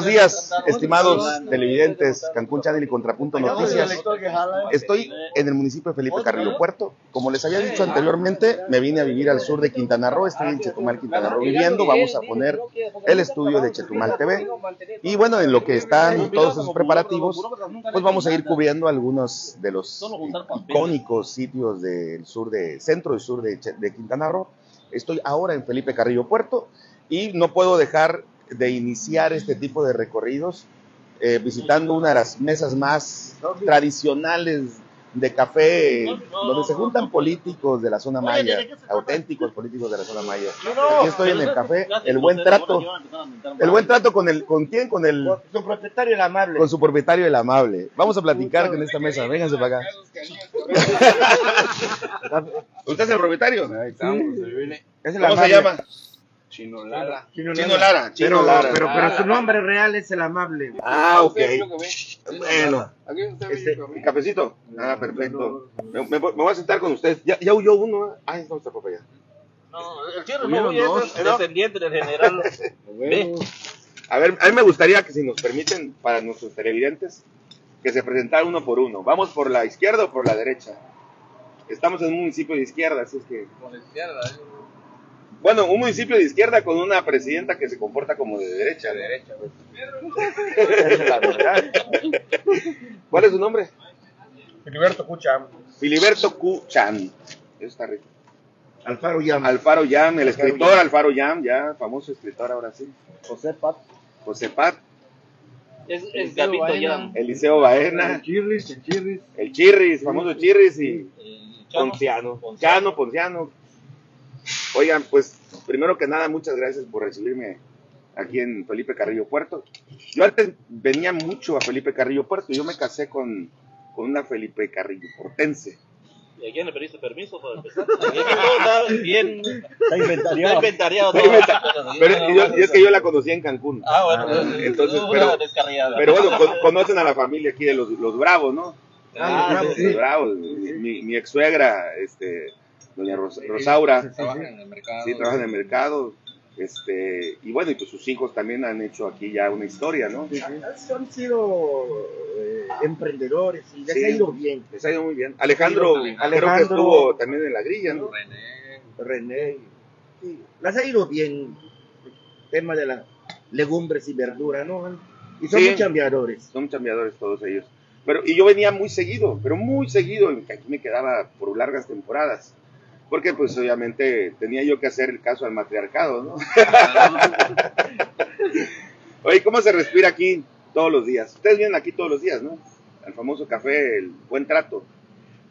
buenos días, estimados televidentes, Cancún Channel y Contrapunto Noticias. Estoy en el municipio de Felipe Carrillo Puerto. Como les había dicho anteriormente, me vine a vivir al sur de Quintana Roo. Estoy en Chetumal, Quintana Roo, viviendo. Vamos a poner el estudio de Chetumal TV. Y bueno, en lo que están todos esos preparativos, pues vamos a ir cubriendo algunos de los icónicos sitios del sur de centro y sur de Quintana Roo. Estoy ahora en Felipe Carrillo Puerto y no puedo dejar de iniciar este tipo de recorridos visitando una de las mesas más tradicionales de café, donde se juntan políticos de la zona maya, auténticos políticos de la zona maya. Aquí estoy en el café El Buen Trato. El Buen Trato ¿con quién? Con su propietario el amable. Con su propietario el amable. Vamos a platicar con esta mesa. Vénganse para acá. ¿Usted es el propietario? Ahí estamos. ¿Cómo se llama? Chino Lara. Chino Lara. Pero su nombre real es el amable. Ah, ok. Bueno. ¿El cafecito? Ah, perfecto. Me voy a sentar con usted. Ya huyó uno. Ah, está nuestra papaya. No, el chino no huye. Es descendiente del general. A ver, a mí me gustaría que, si nos permiten, para nuestros televidentes, que se presentara uno por uno. ¿Vamos por la izquierda o por la derecha? Estamos en un municipio de izquierda, así es que... Por la izquierda, bueno, un municipio de izquierda con una presidenta que se comporta como de derecha. De derecha, pues. La verdad. ¿Cuál es su nombre? Filiberto Cuchán. Filiberto Cuchán. Eso está rico. Alfaro Yam. Alfaro Yam, el escritor Alfaro Yam, ya famoso escritor ahora sí. José Pat. José Pat. Es Gabito Yam. Eliseo Baena. El Chirris. El Chirris, famoso Chirris y Ponciano. Ponciano. Oigan, pues, primero que nada, muchas gracias por recibirme aquí en Felipe Carrillo Puerto. Yo antes venía mucho a Felipe Carrillo Puerto. Yo me casé con una Felipe Carrillo Portense. ¿Y a quién le pediste permiso para empezar? Está inventariado. Pero es que yo la conocí en Cancún. Ah, bueno. Entonces, pero bueno, conocen a la familia aquí de los Bravos, ¿no? Ah, los Bravos. Sí. Los Bravos. Mi ex suegra, doña Rosaura, sí, trabaja en el mercado. Sí, trabaja en el mercado. Y bueno, y pues sus hijos también han hecho aquí ya una historia, ¿no? Sí, sí. Han sido emprendedores y les ha ido bien. Les ha ido muy bien. Alejandro creo que estuvo también en la grilla, ¿no? René. Sí, les ha ido bien el tema de las legumbres y verduras, ¿no? Y son muy chambeadores. Son chambeadores todos ellos. Y yo venía muy seguido, que aquí me quedaba por largas temporadas. Porque pues obviamente tenía yo que hacer el caso al matriarcado, ¿no? Oye, ¿cómo se respira aquí todos los días? Ustedes vienen aquí todos los días, ¿no? Al famoso café El Buen Trato.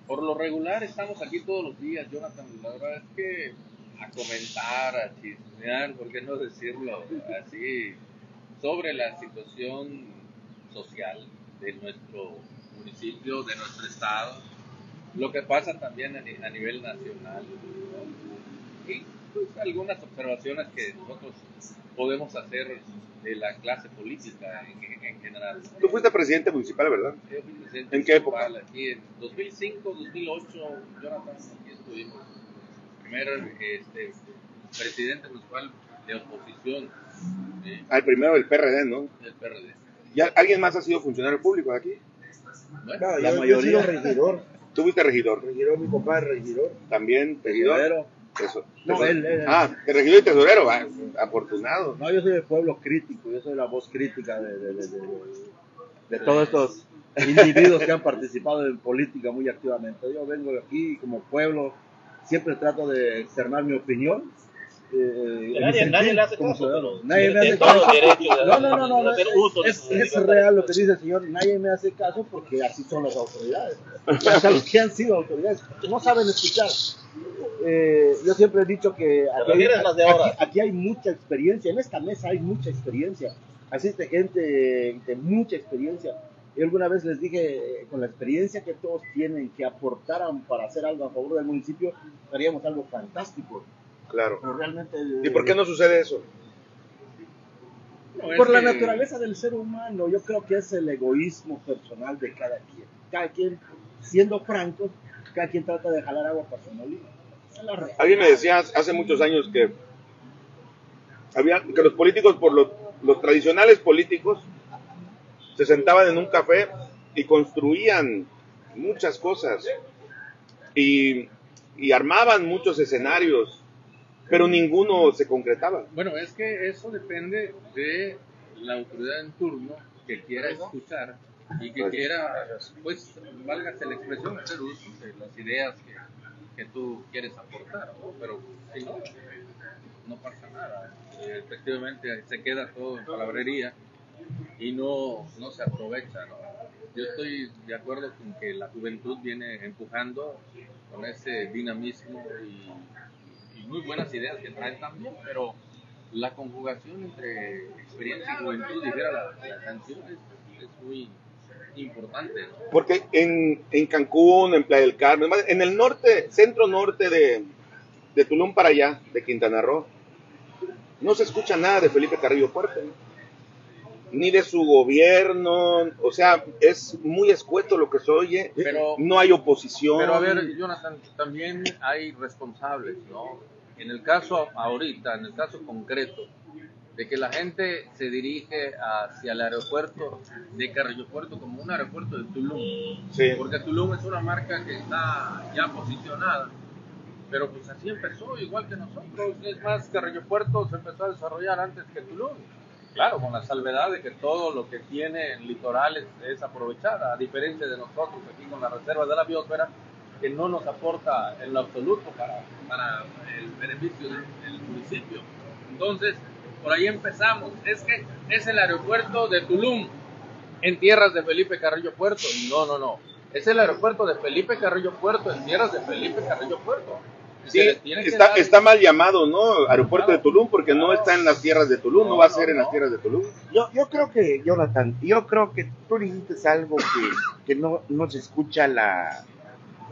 Por lo regular estamos aquí todos los días, Jonathan. La verdad es que a comentar, a chismear, ¿por qué no decirlo? Así, sobre la situación social de nuestro municipio, de nuestro estado, lo que pasa también a nivel nacional, ¿no? Y pues algunas observaciones que nosotros podemos hacer de la clase política en general. Tú fuiste presidente municipal, ¿verdad? Yo fui presidente. ¿En qué época? Aquí en 2005, 2008, Jonathan, aquí estuvimos. Primero presidente municipal de oposición. Al primero del PRD, ¿no? Del PRD. ¿Y alguien más ha sido funcionario público de aquí? Bueno, la mayoría. Yo he sido regidor. ¿Tú fuiste regidor? Regidor, mi compadre, regidor. ¿También regidor? Tesorero. No, él. Ah, regidor y tesorero, afortunado. No, yo soy del pueblo crítico, yo soy la voz crítica de todos estos individuos que han participado en política muy activamente. Yo vengo de aquí como pueblo, siempre trato de externar mi opinión. Nadie le hace caso, pero nadie me hace caso. No, es real lo que dice el señor. Nadie me hace caso porque así son las autoridades. Hasta los que han sido autoridades no saben escuchar. Yo siempre he dicho que aquí hay mucha experiencia. En esta mesa hay mucha experiencia. Asiste gente de mucha experiencia. Yo alguna vez les dije, con la experiencia que todos tienen, que aportaran para hacer algo a favor del municipio, haríamos algo fantástico. Claro. Pero realmente, ¿y por qué no sucede eso? No, por la naturaleza del ser humano. Yo creo que es el egoísmo personal de cada quien. Cada quien, siendo francos, cada quien trata de jalar agua para su molino. Alguien me decía hace muchos años que los políticos por lo los tradicionales políticos se sentaban en un café y construían muchas cosas y armaban muchos escenarios, pero ninguno se concretaba. Bueno, es que eso depende de la autoridad en turno que quiera escuchar y que quiera, pues, válgase la expresión, hacer uso de las ideas que tú quieres aportar, ¿no? Pero si no, no pasa nada. Efectivamente, se queda todo en palabrería y no se aprovecha, ¿no? Yo estoy de acuerdo con que la juventud viene empujando con ese dinamismo y muy buenas ideas que traen también, pero la conjugación entre experiencia y juventud, dijera la canción, es muy importante, ¿no? Porque en Cancún, en Playa del Carmen, en el norte, centro-norte de Tulum para allá, de Quintana Roo, no se escucha nada de Felipe Carrillo Puerto, ni de su gobierno, o sea, es muy escueto lo que se oye, pero no hay oposición. Pero a ver, Jonathan, también hay responsables, ¿no? En el caso ahorita, en el caso concreto, de que la gente se dirige hacia el aeropuerto de Carrillo Puerto como un aeropuerto de Tulum, sí, porque Tulum es una marca que está ya posicionada, pero pues así empezó, igual que nosotros. Es más, Carrillo Puerto se empezó a desarrollar antes que Tulum, claro, con la salvedad de que todo lo que tiene litorales es aprovechada, a diferencia de nosotros aquí con las reservas de la biosfera, que no nos aporta en lo absoluto para el beneficio del municipio. Entonces, por ahí empezamos. Es que es el aeropuerto de Tulum en tierras de Felipe Carrillo Puerto. No. Es el aeropuerto de Felipe Carrillo Puerto en tierras de Felipe Carrillo Puerto. Sí, está mal llamado, ¿no? Aeropuerto de Tulum, porque no está en las tierras de Tulum, no va a ser en las tierras de Tulum. Yo creo que, Jonathan, tú dijiste algo que no se escucha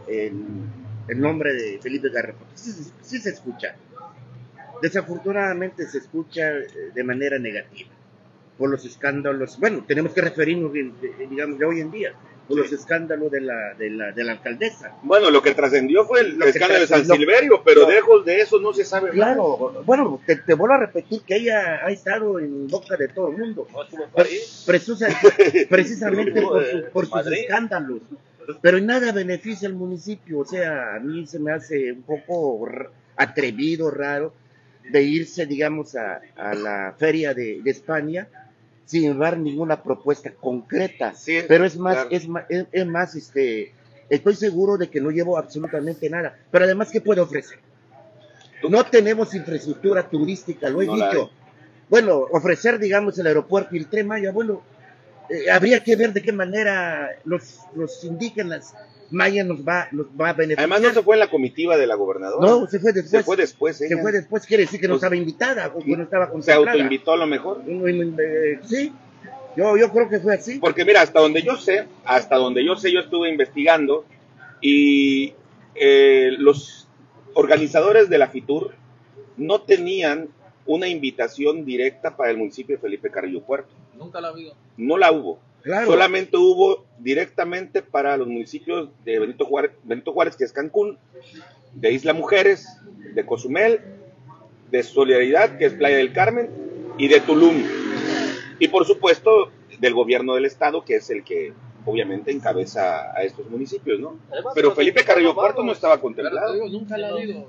el nombre de Felipe Carrillo. Sí se escucha. Desafortunadamente se escucha de manera negativa por los escándalos. Bueno, tenemos que referirnos, digamos, de hoy en día, por los escándalos de la alcaldesa. Bueno, lo que trascendió fue el escándalo de San Silverio, pero lejos de eso no se sabe. Claro, nada. Bueno, te vuelvo a repetir que ella ha estado en boca de todo el mundo, precisamente por sus escándalos, pero nada beneficia al municipio. O sea, a mí se me hace un poco atrevido, raro, de irse, digamos, a la feria de España sin llevar ninguna propuesta concreta. Sí, pero es más, claro, es más, estoy seguro de que no llevo absolutamente nada. Pero además, ¿qué puede ofrecer? No tenemos infraestructura turística, lo he dicho. Bueno, ofrecer, digamos, el aeropuerto y el Tren Maya, bueno, habría que ver de qué manera los indígenas Maya nos va a beneficiar. Además, no se fue en la comitiva de la gobernadora. No, se fue después. Se fue después, quiere decir que no estaba invitada o que no estaba contemplada. Se autoinvitó a lo mejor. Sí, yo creo que fue así. Porque mira, hasta donde yo sé, yo estuve investigando y los organizadores de la FITUR no tenían una invitación directa para el municipio de Felipe Carrillo Puerto. Nunca la hubo. No la hubo. Claro. Solamente hubo directamente para los municipios de Benito Juárez, que es Cancún, de Isla Mujeres, de Cozumel, de Solidaridad, que es Playa del Carmen, y de Tulum. Y por supuesto, del gobierno del estado, que es el que obviamente encabeza a estos municipios, ¿no? Pero Felipe Carrillo Puerto no estaba contemplado. Nunca la ha habido,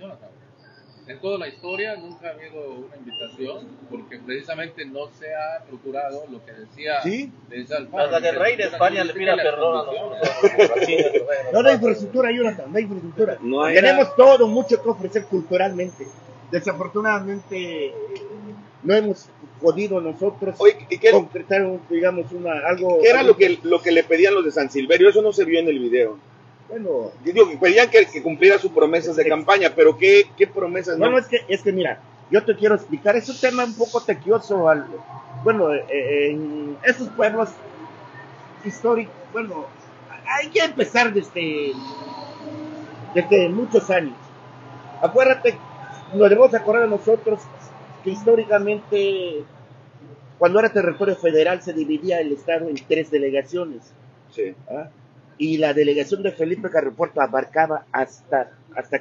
Jonathan. En toda la historia nunca ha habido una invitación, porque precisamente no se ha procurado lo que decía. Sí. Alfaro, hasta que el rey de España le pida perdón. No hay infraestructura, Jonathan, no hay infraestructura. Tenemos todo, mucho que ofrecer culturalmente. Desafortunadamente no hemos podido nosotros concretar, digamos, algo. ¿Qué era lo que le pedían los de San Silverio? Eso no se vio en el video. Bueno, digo, pedían que cumpliera sus promesas de campaña, pero ¿qué promesas? Bueno, no, es que mira, yo te quiero explicar, es un tema un poco tequioso. Bueno, en esos pueblos históricos, bueno, hay que empezar desde muchos años. Acuérdate, nos debemos acordar a nosotros que históricamente, cuando era territorio federal, se dividía el estado en 3 delegaciones. Sí. ¿Ah? Y la delegación de Felipe Carrillo Puerto abarcaba hasta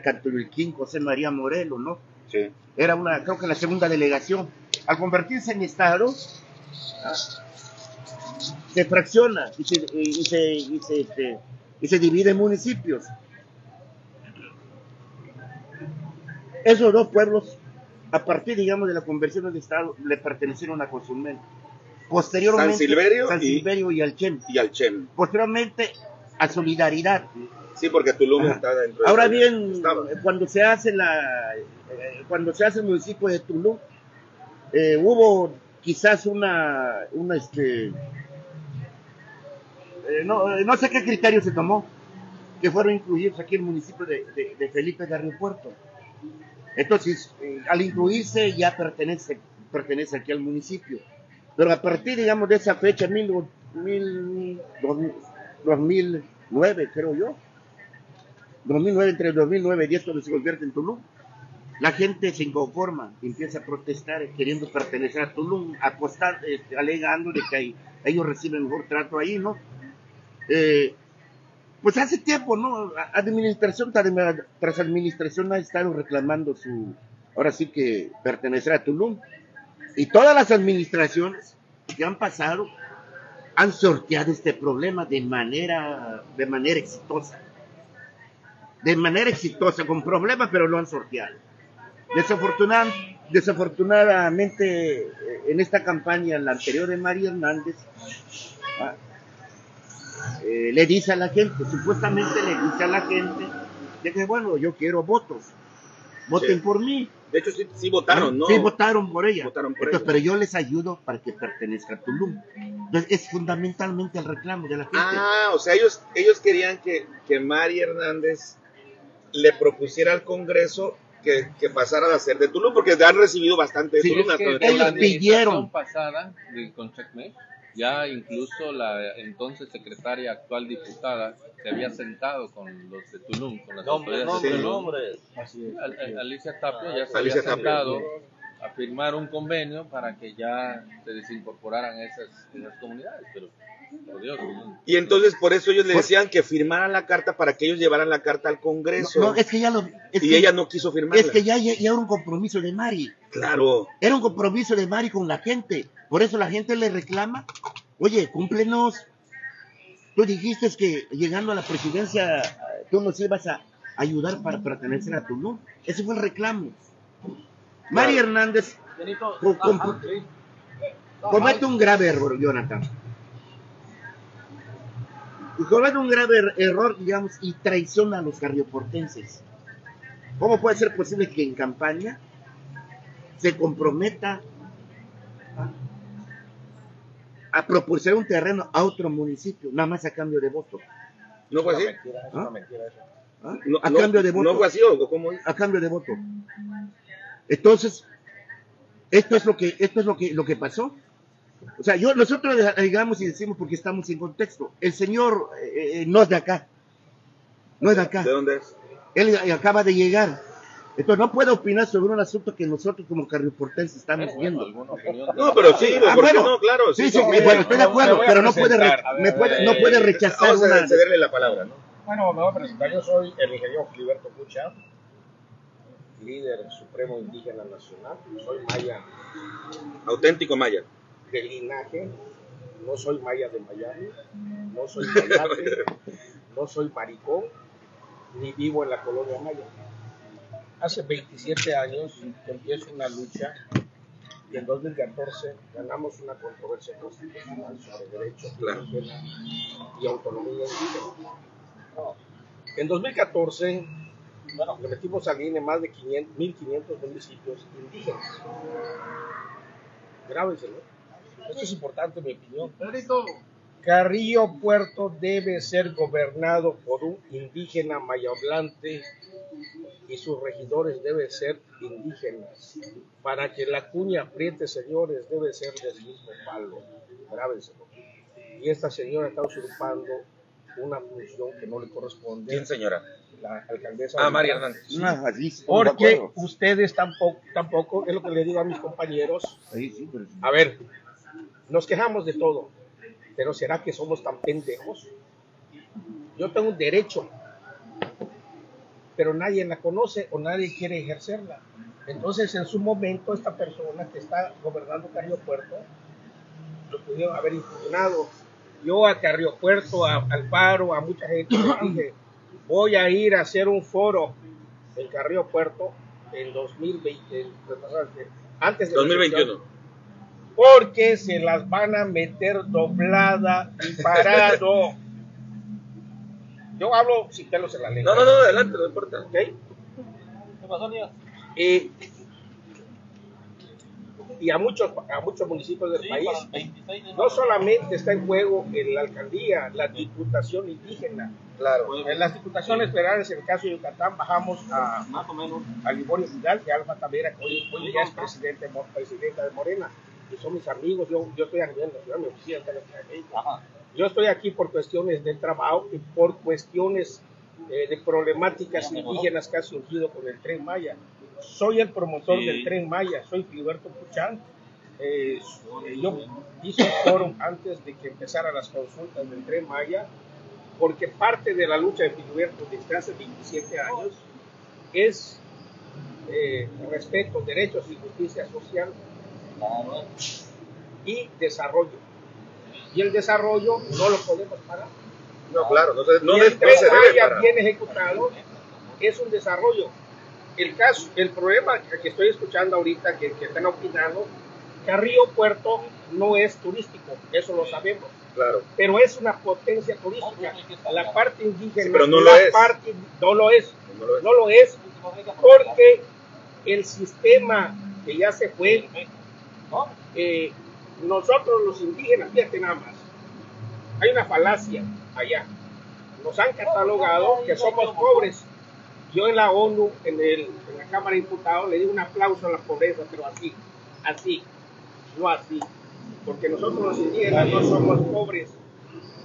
Cantulquín, José María Morelos, ¿no? Sí. Era creo que la segunda delegación. al convertirse en Estado, se fracciona y se divide en municipios. Esos dos pueblos, a partir, digamos, de la conversión del Estado, le pertenecieron a Cozumel. Posteriormente, San Silverio y Alchem. Posteriormente, a Solidaridad. Sí, porque Tulum está dentro de... Ahora bien, cuando se hace el municipio de Tulum, hubo quizás no sé qué criterio se tomó, que fueron incluidos aquí el municipio de Felipe Carrillo Puerto. Entonces, al incluirse ya pertenece aquí al municipio. Pero a partir, digamos, de esa fecha, 2009, creo yo, 2009, entre 2009 y 10, cuando se convierte en Tulum, la gente se inconforma, empieza a protestar queriendo pertenecer a Tulum, alegando de que ellos reciben mejor trato ahí, ¿no? Pues hace tiempo, ¿no? Administración tras administración ha estado reclamando ahora sí que pertenecer a Tulum. Y todas las administraciones que han pasado han sorteado este problema de manera exitosa. De manera exitosa, con problemas, pero lo han sorteado. Desafortunadamente, en esta campaña, la anterior de María Hernández, le dice a la gente, supuestamente le dice a la gente, de que bueno, yo quiero votos, voten por mí. De hecho, sí votaron, ¿no? Sí votaron por ella. Pero yo les ayudo para que pertenezca a Tulum. Entonces, es fundamentalmente el reclamo de la gente. Ah, o sea, ellos querían que María Hernández le propusiera al Congreso que pasara a ser de Tulum, porque han recibido bastante de Tulum. Es que ellos pidieron. Pasada con Chetumal. Ya incluso la entonces secretaria, actual diputada, se había sentado con los de Tulum, con las autoridades de Tulum. Alicia Tapia ya se había sentado a firmar un convenio para que ya se desincorporaran esas comunidades, pero por Dios. Y entonces por eso ellos le decían que firmaran la carta para que ellos llevaran la carta al Congreso. No, es que ya ella no quiso firmarla. Es que ya era un compromiso de Mari. Claro. Era un compromiso de Mari con la gente. Por eso la gente le reclama, oye, cúmplenos. Tú dijiste que llegando a la presidencia tú nos ibas a ayudar para pertenecer a Tulum. Ese fue el reclamo. María Hernández comete un grave error, Jonathan. Comete un grave error, digamos, y traiciona a los carrioportenses. ¿Cómo puede ser posible que en campaña se comprometa a proporcionar un terreno a otro municipio, nada más a cambio de voto? ¿No fue así? A cambio de voto. ¿No fue así o cómo? A cambio de voto. Entonces, esto es lo que pasó. O sea, nosotros digamos y decimos porque estamos en contexto. El señor no es de acá. No es de acá. ¿De dónde es? Él acaba de llegar. Entonces no puedo opinar sobre un asunto que nosotros como carrioportenses estamos viendo. No, pero sí, ¿por qué no? Claro. Sí, bueno, estoy de acuerdo, pero no puede rechazar. Vamos a cederle la palabra, ¿no? Bueno, me voy a presentar. Yo soy el ingeniero Filiberto Cuchán, líder supremo indígena nacional. Soy maya. Auténtico maya. De linaje. No soy maya de Miami. No soy mayate. No soy maricón. Ni vivo en la colonia maya. Hace 27 años empiezo una lucha y en 2014 ganamos una controversia constitucional sobre derechos indígenas y autonomía indígena. En 2014 le metimos al INE más de 1.500 municipios indígenas. Grábenselo. Esto es importante, en mi opinión. Carrillo Puerto debe ser gobernado por un indígena mayablante y sus regidores deben ser indígenas. Para que la cuña apriete, señores, debe ser del mismo palo. Grábenselo. Y esta señora está usurpando una función que no le corresponde. ¿Quién, señora? La alcaldesa. María Hernández. Sí. Porque ustedes tampoco, es lo que le digo a mis compañeros. A ver, nos quejamos de todo, pero ¿será que somos tan pendejos? Yo tengo un derecho, pero nadie la conoce o nadie quiere ejercerla. Entonces, en su momento, esta persona que está gobernando Carrillo Puerto lo pudieron haber impugnado. Yo a Carrillo Puerto, a Alfaro, a mucha gente dije, voy a ir a hacer un foro en Carrillo Puerto en 2020, antes de 2021, porque se las van a meter doblada y parado. Yo hablo sin pelos en la lengua. No, no, no, adelante, no importa. ¿Okay? ¿Qué pasó, Dios? Y a muchos municipios del país, 26 de no solamente está en juego en la alcaldía, la diputación indígena. Claro. Bueno, en las diputaciones federales, en el caso de Yucatán, bajamos a más o menos a Liborio Vidal, que Alfa Tavera, que hoy ya es presidenta de Morena, que son mis amigos. Yo estoy a nivel nacional, me oficial. Yo estoy aquí por cuestiones del trabajo y por cuestiones de problemáticas indígenas que ha surgido con el Tren Maya. Soy el promotor del Tren Maya, soy Filiberto Cuchán. Yo hice un foro antes de que empezaran las consultas del Tren Maya, porque parte de la lucha de Filiberto desde hace 27 años es respeto, derechos y justicia social y desarrollo. Y el desarrollo no lo podemos parar. No, claro, no el Tren Maya bien ejecutado es un desarrollo. El problema que estoy escuchando ahorita, que están opinando, Carrillo Puerto no es turístico, eso lo sabemos. Claro. Pero es una potencia turística. La parte indígena, sí, pero no, la lo parte, no lo es. No lo es porque el sistema que ya se fue, nosotros los indígenas, fíjate nada más, hay una falacia allá. Nos han catalogado que somos pobres. Yo en la ONU, en la Cámara de Diputados, le di un aplauso a la pobreza, pero así, no así. Porque nosotros los indígenas no somos pobres,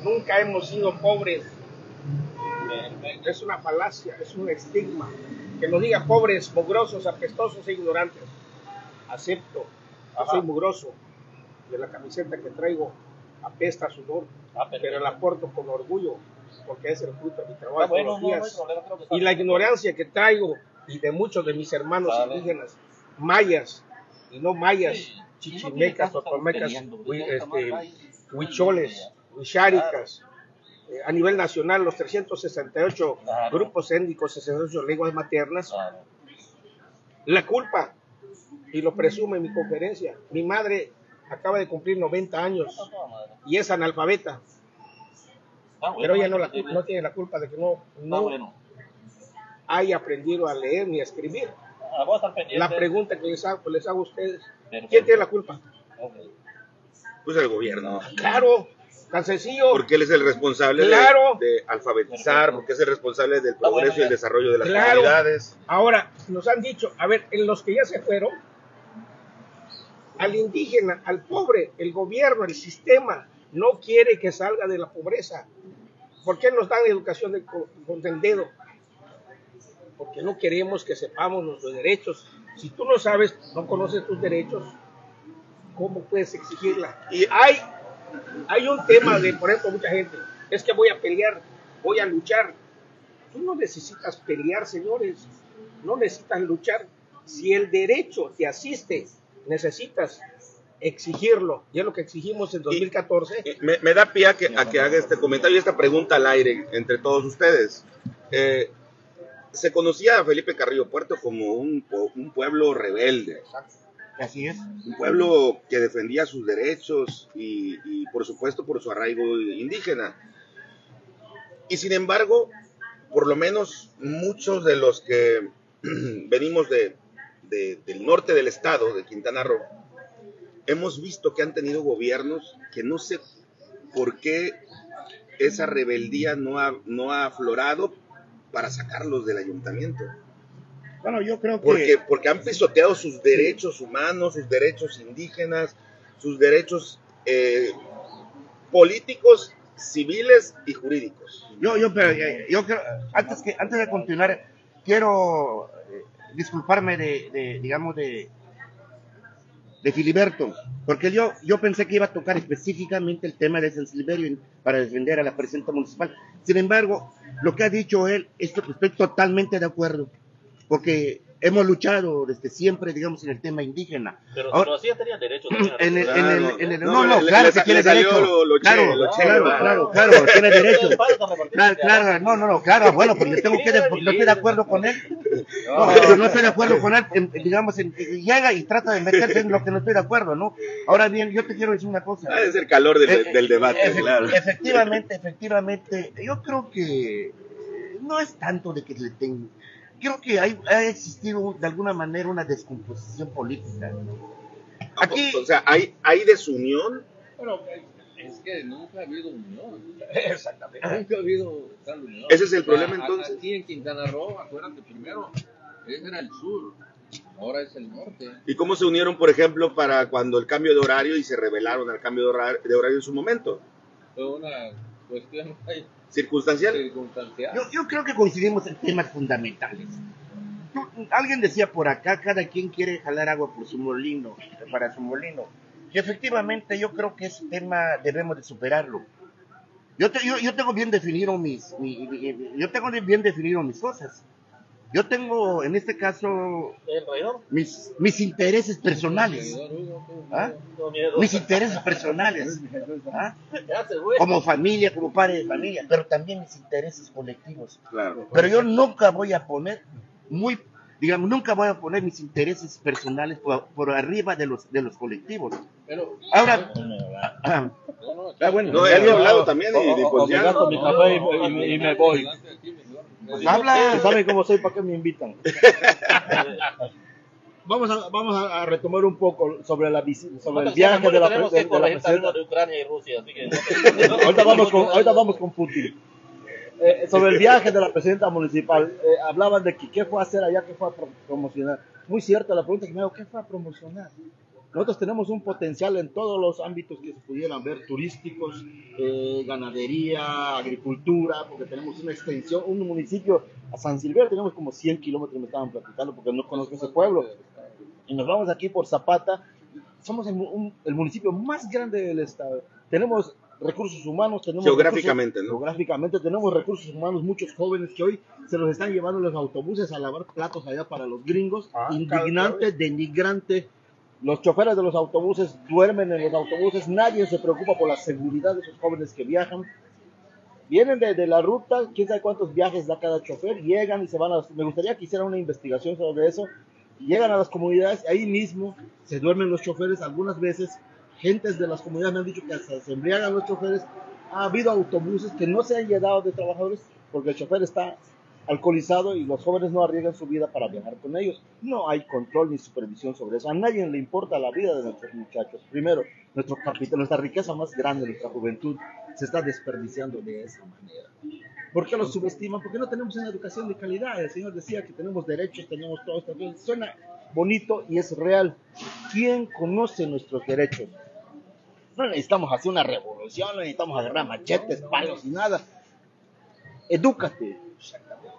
nunca hemos sido pobres. Es una falacia, es un estigma. Que nos diga pobres, mugrosos, apestosos e ignorantes. Acepto, yo soy mugroso, de la camiseta que traigo apesta a sudor, pero la porto con orgullo, porque es el fruto de mi trabajo todos los días. Y la ignorancia que traigo, y de muchos de mis hermanos indígenas, mayas, y no mayas, chichimecas, otomecas, huicholes, huixáricas, a nivel nacional, los 368 grupos étnicos, 68 lenguas maternas, la culpa, y lo presumo en mi conferencia. Mi madre acaba de cumplir 90 años, y es analfabeta. Pero ella no tiene la culpa de que no haya aprendido a leer ni a escribir. La pregunta que les hago a ustedes, ¿quién tiene la culpa? Pues el gobierno. Claro, tan sencillo. Porque él es el responsable de alfabetizar, porque es el responsable del progreso y el desarrollo de las comunidades. Ahora, nos han dicho, a ver, en los que ya se fueron, al indígena, al pobre, el gobierno, el sistema, no quiere que salga de la pobreza. ¿Por qué nos dan educación con el dedo? Porque no queremos que sepamos nuestros derechos. Si tú no sabes, no conoces tus derechos, ¿cómo puedes exigirla? Y hay un tema de, por ejemplo, mucha gente, es que voy a pelear, voy a luchar. Tú no necesitas pelear, señores, no necesitas luchar. Si el derecho te asiste, necesitas exigirlo, y es lo que exigimos en 2014. Me da pie a que haga este comentario y esta pregunta al aire entre todos ustedes. Se conocía a Felipe Carrillo Puerto como un pueblo rebelde. Así es. Un pueblo que defendía sus derechos y por supuesto por su arraigo indígena. Y sin embargo, por lo menos muchos de los que venimos del norte del estado, de Quintana Roo, hemos visto que han tenido gobiernos que no sé por qué esa rebeldía no ha aflorado para sacarlos del ayuntamiento. Bueno, yo creo que... Porque han pisoteado sus derechos humanos, sus derechos indígenas, sus derechos políticos, civiles y jurídicos. Yo creo, antes de continuar, quiero disculparme de Filiberto, porque yo pensé que iba a tocar específicamente el tema de San Silverio para defender a la presidenta municipal. Sin embargo, lo que ha dicho él, estoy totalmente de acuerdo, porque hemos luchado desde siempre, digamos, en el tema indígena. Pero ahora, si no hacía, tenía derecho también. Claro, tiene derecho. Claro, bueno, pues les tengo que, no estoy de acuerdo con él. No estoy de acuerdo con él, digamos, llega y trata de meterse en lo que no estoy de acuerdo, ¿no? Ahora bien, yo te quiero decir una cosa. Es el calor del debate, claro. Efectivamente, yo creo que no es tanto de que le tengo. Creo que ha existido de alguna manera una descomposición política, ¿no? Aquí, o sea, ¿hay desunión? Bueno, es que nunca ha habido unión. Exactamente. Nunca ha habido tal unión. Ese es el problema, entonces. Aquí en Quintana Roo, acuérdate, primero, ese era el sur, ahora es el norte. ¿Y cómo se unieron, por ejemplo, para cuando el cambio de horario y se rebelaron al cambio de horario en su momento? Fue una cuestión circunstancial. Yo creo que coincidimos en temas fundamentales. Alguien decía por acá, cada quien quiere jalar agua por su molino, para su molino. Y efectivamente yo creo que ese tema debemos de superarlo. Yo tengo bien definido mis cosas. Yo tengo, en este caso, mis intereses personales. ¿Ah? Mis intereses personales. ¿Ah? Como familia, como padre de familia, pero también mis intereses colectivos. Claro. Pero yo nunca voy a poner, nunca voy a poner mis intereses personales por arriba de los colectivos. Pero, ahora, bueno, no, él ha hablado también y me voy. Pues habla, saben cómo soy, para qué me invitan. Vamos a retomar un poco sobre el viaje de la presidenta de Ucrania y Rusia, así que no te... ahorita vamos con Putin. Sobre el viaje de la presidenta municipal, hablaban de que qué fue a hacer allá, qué fue a promocionar. Muy cierto, la pregunta que me hago, ¿qué fue a promocionar? Nosotros tenemos un potencial en todos los ámbitos que se pudieran ver, turísticos, ganadería, agricultura, porque tenemos una extensión, un municipio, a San Silverio, tenemos como 100 kilómetros, me estaban platicando, porque no conozco ese pueblo, y nos vamos aquí por Zapata, somos el municipio más grande del estado, tenemos recursos humanos, tenemos geográficamente, recursos, ¿no? Geográficamente tenemos recursos humanos, muchos jóvenes que hoy se los están llevando los autobuses a lavar platos allá para los gringos, indignante, denigrante. Los choferes de los autobuses duermen en los autobuses, nadie se preocupa por la seguridad de esos jóvenes que viajan. Vienen de la ruta, quién sabe cuántos viajes da cada chofer, llegan y se van a... Me gustaría que hicieran una investigación sobre eso. Llegan a las comunidades, ahí mismo se duermen los choferes algunas veces. Gentes de las comunidades me han dicho que hasta se embriagan los choferes. Ha habido autobuses que no se han llenado de trabajadores porque el chofer está alcoholizado y los jóvenes no arriesgan su vida para viajar con ellos. No hay control ni supervisión sobre eso. A nadie le importa la vida de nuestros muchachos. Primero, nuestro capital, nuestra riqueza más grande, nuestra juventud, se está desperdiciando de esa manera. ¿Por qué los subestiman? Porque no tenemos una educación de calidad. El señor decía que tenemos derechos, tenemos todo esto. Suena bonito y es real. ¿Quién conoce nuestros derechos? No necesitamos hacer una revolución, no necesitamos agarrar machetes, palos y nada. Edúcate.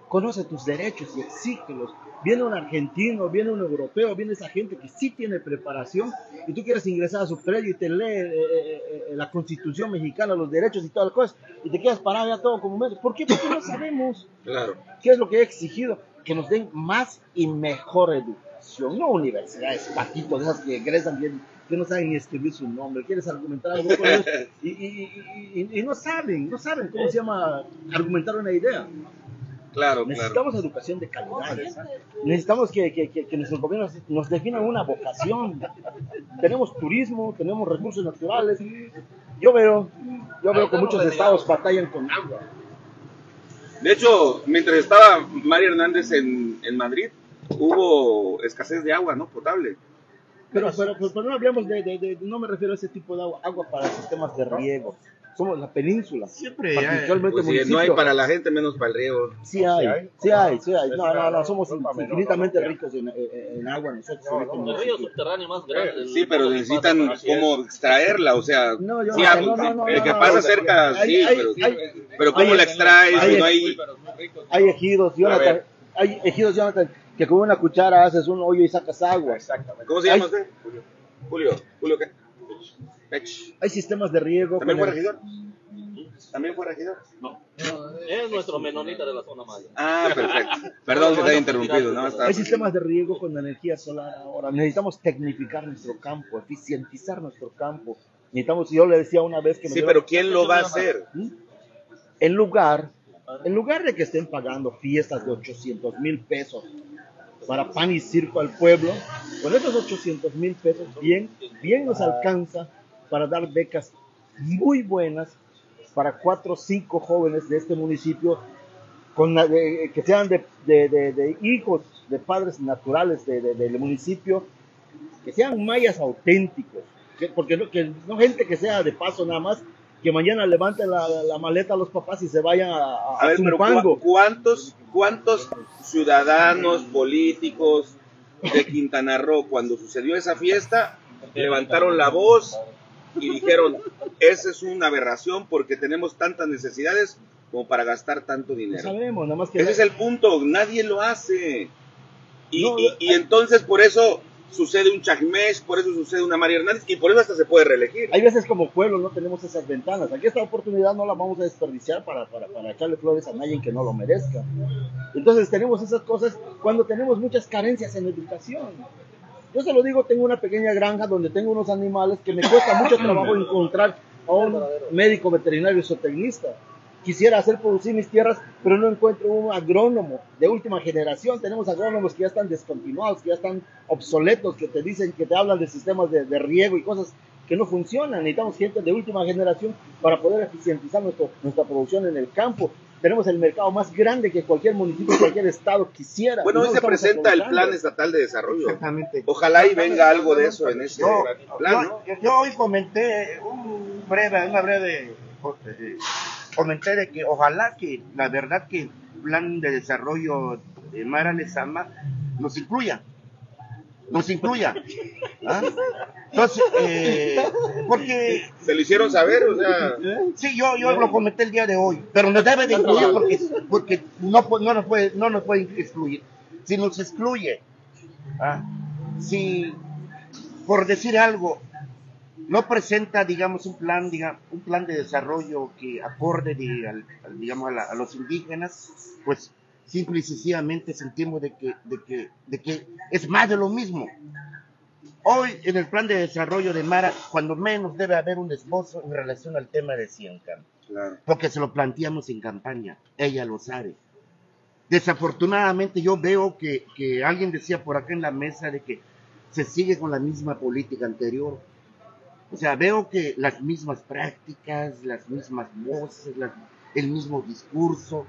Conoce tus derechos y exígelos. Viene un argentino, viene un europeo, viene esa gente que sí tiene preparación y tú quieres ingresar a su predio y te lee la Constitución mexicana, los derechos y todas las cosas y te quedas parado ya todo como medio. ¿Por qué? Porque no sabemos. Claro. ¿Qué es lo que he exigido? Que nos den más y mejor educación. No universidades, patitos, esas que egresan bien, que no saben ni escribir su nombre, quieres argumentar algo con ellos y no saben cómo se llama argumentar una idea. Claro, necesitamos educación de calidad. Necesitamos que nuestros gobiernos nos definan una vocación. Tenemos turismo, tenemos recursos naturales. Yo veo que muchos estados batallan con agua. De hecho, mientras estaba María Hernández en Madrid, hubo escasez de agua, ¿no? Potable. Pero no hablemos no me refiero a ese tipo de agua para sistemas de riego. Somos la península. Siempre hay. Pues si no hay para la gente, menos para el riego. Sí hay. No, somos infinitamente ricos en agua. El río subterráneo más grande. Sí, pero necesitan cómo extraerla, o sea. El que pasa cerca, sí, pero ¿cómo la extraes? No hay. Hay ejidos, Jonathan. Que con una cuchara haces un hoyo y sacas agua. Exactamente. ¿Cómo se llama usted? Julio. ¿Qué? Hay sistemas de riego. ¿También fue regidor? ¿También fue regidor? No. Es nuestro menonita de la zona maya. Ah, perfecto. Perdón que te haya interrumpido. No, hay sistemas de riego con energía solar ahora. Necesitamos tecnificar nuestro campo, eficientizar nuestro campo. Necesitamos, yo le decía una vez que... Sí, pero ¿quién lo va a hacer? En lugar de que estén pagando fiestas de 800,000 pesos para pan y circo al pueblo, con esos 800,000 pesos bien nos alcanza para dar becas muy buenas para 4 o 5 jóvenes de este municipio que sean de hijos de padres naturales del municipio, que sean mayas auténticos, porque no gente que sea de paso nada más, que mañana levanten la maleta a los papás y se vayan a ver, pero ¿cuántos ciudadanos políticos de Quintana Roo cuando sucedió esa fiesta levantaron la voz y dijeron, esa es una aberración porque tenemos tantas necesidades como para gastar tanto dinero? No sabemos, nada más que... Ese es el punto, nadie lo hace. Y entonces por eso sucede un Chacmesh, por eso sucede una María Hernández y por eso hasta se puede reelegir. Hay veces como pueblo no tenemos esas ventanas. Aquí esta oportunidad no la vamos a desperdiciar para echarle flores a nadie que no lo merezca. Entonces tenemos esas cosas cuando tenemos muchas carencias en educación. Yo se lo digo, tengo una pequeña granja donde tengo unos animales que me cuesta mucho trabajo encontrar a un médico veterinario zootecnista. Quisiera hacer producir mis tierras, pero no encuentro un agrónomo de última generación. Tenemos agrónomos que ya están descontinuados, que ya están obsoletos, que te dicen, que te hablan de sistemas de riego y cosas que no funcionan. Necesitamos gente de última generación para poder eficientizar nuestra producción en el campo. Tenemos el mercado más grande que cualquier municipio, cualquier estado quisiera. Bueno, hoy se presenta el Plan Estatal de Desarrollo. Exactamente. Ojalá y venga algo de eso en este plan. Yo hoy comenté comenté de que ojalá que la verdad que el Plan de Desarrollo de Mara Lezama nos incluya. ¿Ah? Entonces, porque... ¿Se lo hicieron saber? O sea... Sí, yo lo comenté el día de hoy, pero nos debe de incluir porque no nos puede excluir. Si nos excluye, si por decir algo, no presenta, digamos, un plan de desarrollo que acorde a los indígenas, pues simple y sencillamente sentimos de que es más de lo mismo. Hoy en el plan de desarrollo de Mara, cuando menos debe haber un esbozo en relación al tema de Sian Ka'an, claro, porque se lo planteamos en campaña, ella lo sabe. Desafortunadamente yo veo que alguien decía por acá en la mesa de que se sigue con la misma política anterior. O sea, veo que las mismas prácticas, las mismas voces, el mismo discurso.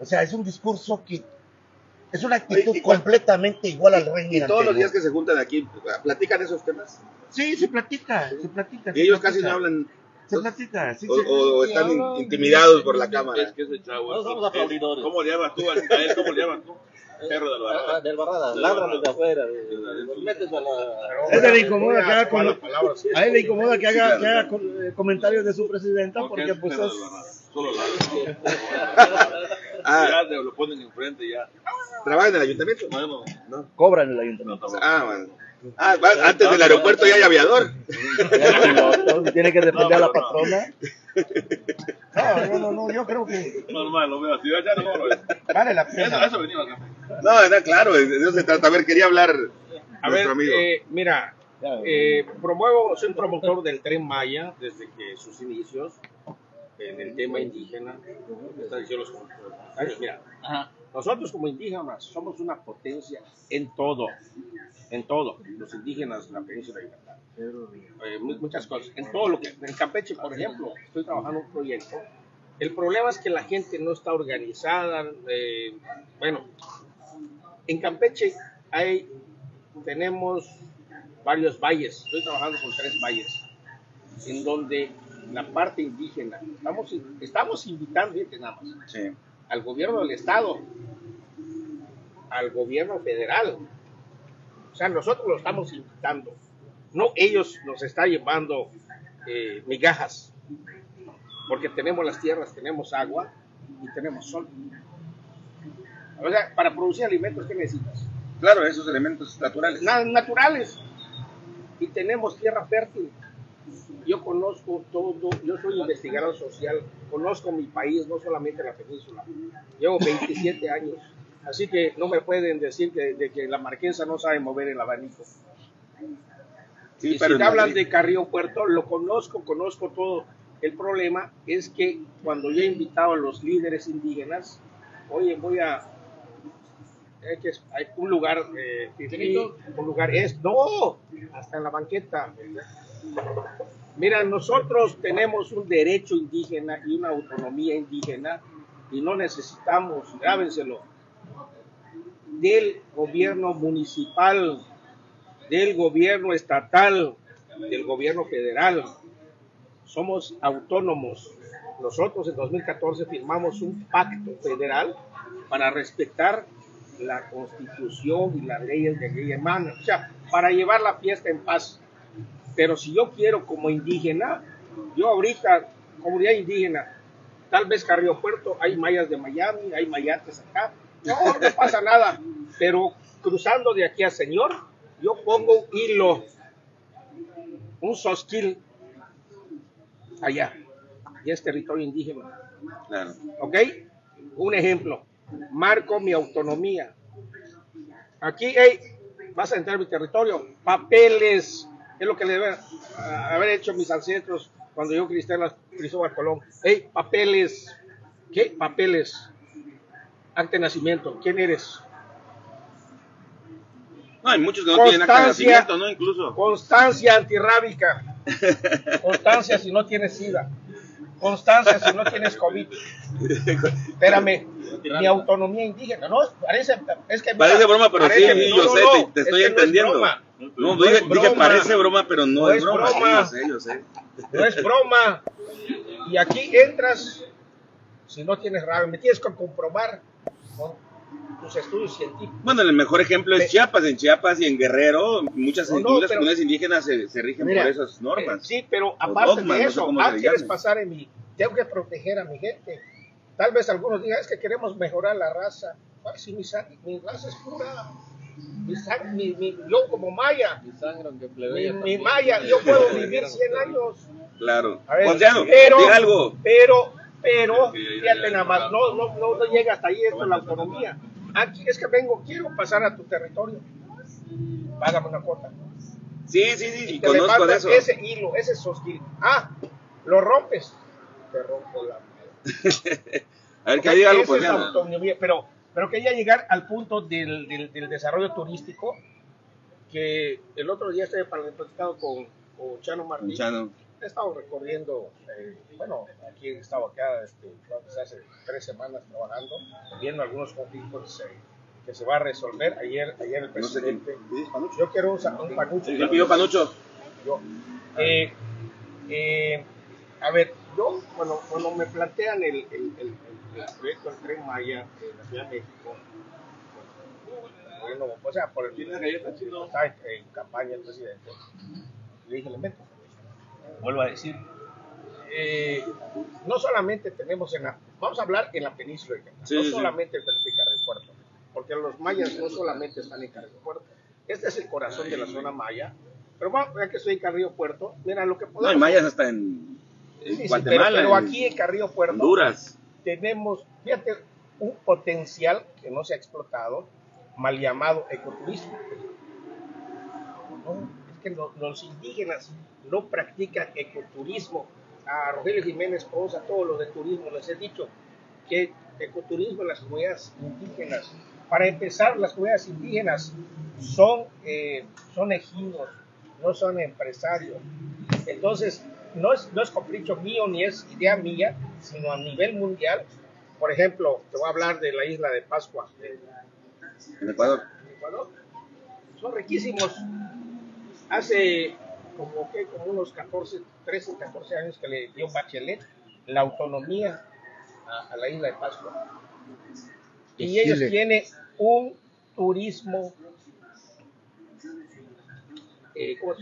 O sea, es un discurso que es una actitud completamente igual al reino. Y todos los días que se juntan aquí, ¿platican esos temas? Sí, se platica. Y ellos casi no hablan. Se platica, sí. O están intimidados por la cámara. Es que ese chavo. No somos aplaudidores. ¿Cómo le llamas tú a él? ¿Cómo le llamas tú? Perro del Barrada. Del Barrada, ládranos de afuera. Métete a la... A él le incomoda que haga, comentarios de su presidenta porque pues... Solo ya lo ponen enfrente ya. ¿Trabajan en el ayuntamiento? No. Cobran en el ayuntamiento. Ah, bueno. Ah, antes del aeropuerto ya hay aviador. Tiene que depender a la patrona. No, yo creo que... Normal, lo veo así. Ya no lo veo. Vale la pena. Eso venía acá. No, era claro, de eso se trata. A ver, quería hablar a nuestro amigo. Mira, promuevo, soy un promotor del Tren Maya desde que sus inicios en el tema indígena. Mira, nosotros como indígenas somos una potencia en todo, los indígenas de la península de Yucatán, muchas cosas, en todo lo que, en Campeche por ejemplo, estoy trabajando un proyecto, el problema es que la gente no está organizada, en Campeche tenemos varios valles, estoy trabajando con 3 valles, en donde la parte indígena, estamos invitando, fíjate nada más, sí, al gobierno del estado, al gobierno federal. O sea, nosotros lo estamos invitando. No ellos nos están llevando migajas, porque tenemos las tierras, tenemos agua y tenemos sol. O sea, para producir alimentos, ¿qué necesitas? Claro, esos elementos naturales. Naturales. Y tenemos tierra fértil. Yo soy investigador social conozco mi país, no solamente la península. Llevo 27 años, así que no me pueden decir que la marquesa no sabe mover el abanico. Sí, y pero si te hablan de Carrillo Puerto, lo conozco, conozco todo. El problema es que cuando yo he invitado a los líderes indígenas, oye, voy a... Hay un lugar, un lugar es... ¡No! Hasta en la banqueta. Mira, nosotros tenemos un derecho indígena y una autonomía indígena y no necesitamos, grábenselo, del gobierno municipal, del gobierno estatal, del gobierno federal. Somos autónomos. Nosotros en 2014 firmamos un pacto federal para respetar la Constitución y las leyes de aquella mano, o sea, para llevar la fiesta en paz. Pero si yo quiero como indígena, yo ahorita, comunidad indígena, tal vez Carrillo Puerto, hay mayas de Miami, hay mayates acá, no pasa nada, pero cruzando de aquí a Señor, yo pongo un hilo, un sosquil, allá, y es territorio indígena. Claro. ¿Ok? Un ejemplo, marco mi autonomía. Aquí, hey, vas a entrar a mi territorio, papeles, es lo que le deben haber hecho mis ancestros cuando yo Cristóbal Colón. Hey, papeles, ¿qué? Papeles, acta de nacimiento, ¿quién eres? No, hay muchos que no tienen acta de nacimiento, ¿no? Incluso. Constancia antirrábica. Constancia si no tienes SIDA. Constancia si no tienes COVID. Espérame, mi autonomía indígena. No, parece, es que parece broma, pero parece, sí, yo sé, te estoy entendiendo. No, dije parece broma, pero no es broma. Yo sé. No es broma. Y aquí entras si no tienes rabia. Me tienes que comprobar, ¿no? Tus estudios científicos. Bueno, el mejor ejemplo es Chiapas. En Chiapas y en Guerrero, muchas comunidades indígenas se rigen por esas normas. Sí, pero aparte dogmas, de eso, no sé quieres pasar en mi... Tengo que proteger a mi gente. Tal vez algunos digan, es que queremos mejorar la raza. Ay, si mi raza es pura. Yo como maya. Mi sangre, aunque plebeya. Mi maya, yo puedo vivir 100 años. Claro. A ver, Ponciano, diga algo. Pero, fíjate nada más, no llega hasta ahí esto, la autonomía. Aquí es que vengo, quiero pasar a tu territorio. Págame una cuota. Sí, y conozco de eso. Ese hilo, ese sosquil. Ah, lo rompes. Te rompo la mierda. A ver, que ahí algo pues. Pero quería llegar al punto del desarrollo turístico, que el otro día estuve platicando con Chano Martín. He estado recorriendo, aquí he estado acá hace 3 semanas trabajando, viendo algunos conflictos que se va a resolver. Ayer el presidente... No sé, yo quiero un panucho. ¿Quién pidió panucho? Yo. A ver, yo, cuando me plantean el proyecto del Tren Maya en la Ciudad de México, por el fin de galleta, está en campaña el presidente, le dije, le meto. Vuelvo a decir, no solamente tenemos vamos a hablar en la península de Cancún, solamente en Felipe Carrillo Puerto, porque los mayas no solamente están en Carrillo Puerto, este es el corazón de la zona maya, pero ya que estoy en Carrillo Puerto, mira lo que podemos. No, hay mayas hasta en Guatemala, pero aquí en Carrillo Puerto, Honduras, tenemos, fíjate, un potencial que no se ha explotado, mal llamado ecoturismo. Es que los indígenas no practican ecoturismo. A Rogelio Jiménez Ponza, a todos los de turismo, les he dicho que ecoturismo en las comunidades indígenas. Para empezar, las comunidades indígenas son ejidos, no son empresarios. Entonces, no es capricho mío ni es idea mía, sino a nivel mundial. Por ejemplo, te voy a hablar de la isla de Pascua. ¿En Ecuador? Son riquísimos. Hace... como unos 13, 14 años que le dio Bachelet la autonomía a la isla de Pascua. Y ellos tienen un turismo